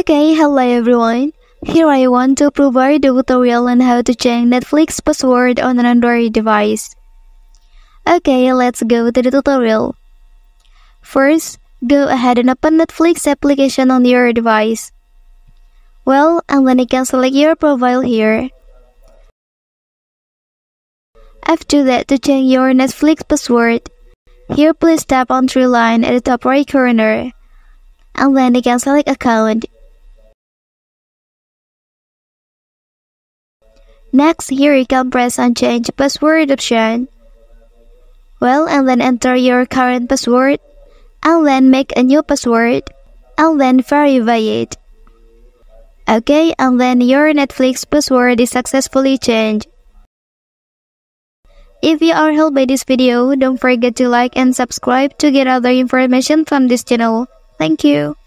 Okay, hello everyone. Here I want to provide a tutorial on how to change Netflix password on an Android device. Okay, let's go to the tutorial. First, go ahead and open Netflix application on your device. Well, and then you can select your profile here. After that, to change your Netflix password, here please tap on three line at the top right corner. And then you can select account. Next, here you can press on change password option. Well, and then enter your current password, and then make a new password, and then verify it. Okay, and then your Netflix password is successfully changed. If you are helped by this video, don't forget to like and subscribe to get other information from this channel. Thank you.